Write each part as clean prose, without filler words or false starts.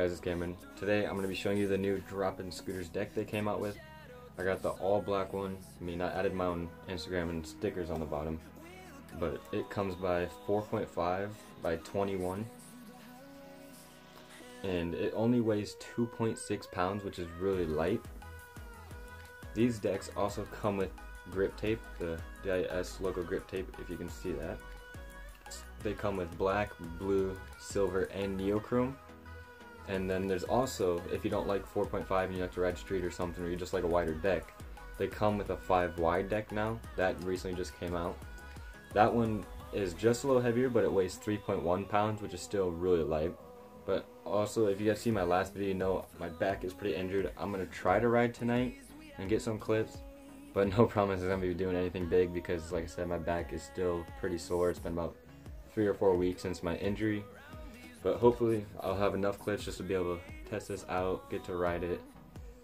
guys, it's Cameron. Today I'm going to be showing you the new Drop In Scooters deck they came out with. I got the all black one. I mean, I added my own Instagram and stickers on the bottom, but it comes by 4.5 by 21 and it only weighs 2.6 pounds, which is really light. These decks also come with grip tape, the DIS logo grip tape, if you can see that. They come with black, blue, silver, and neochrome. And then there's also, if you don't like 4.5 and you like to ride street or something, or you just like a wider deck, they come with a 5 wide deck now. That recently just came out. That one is just a little heavier, but it weighs 3.1 pounds, which is still really light. But also, if you guys see my last video, you know my back is pretty injured. I'm going to try to ride tonight and get some clips, but no promises I'm going to be doing anything big because, like I said, my back is still pretty sore. It's been about 3 or 4 weeks since my injury, but hopefully I'll have enough clips just to be able to test this out, get to ride it,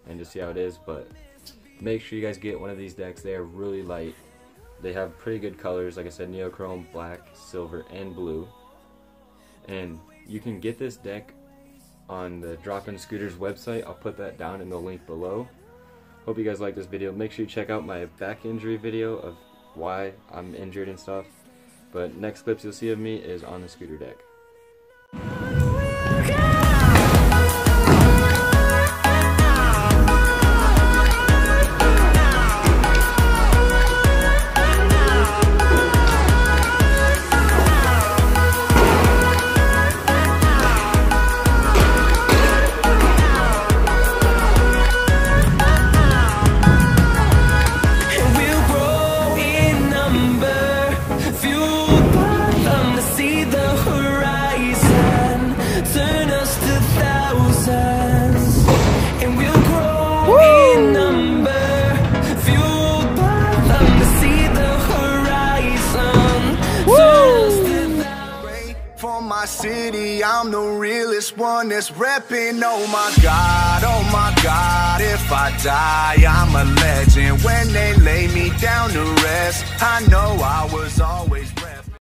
and just see how it is. But make sure you guys get one of these decks. They are really light. They have pretty good colors, like I said, neochrome, black, silver, and blue. And you can get this deck on the Drop In Scooters website. I'll put that down in the link below. Hope you guys like this video. Make sure you check out my back injury video of why I'm injured and stuff. But next clips you'll see of me is on the scooter deck. City, I'm the realest one that's reppin'. Oh my God, if I die, I'm a legend. When they lay me down to rest, I know I was always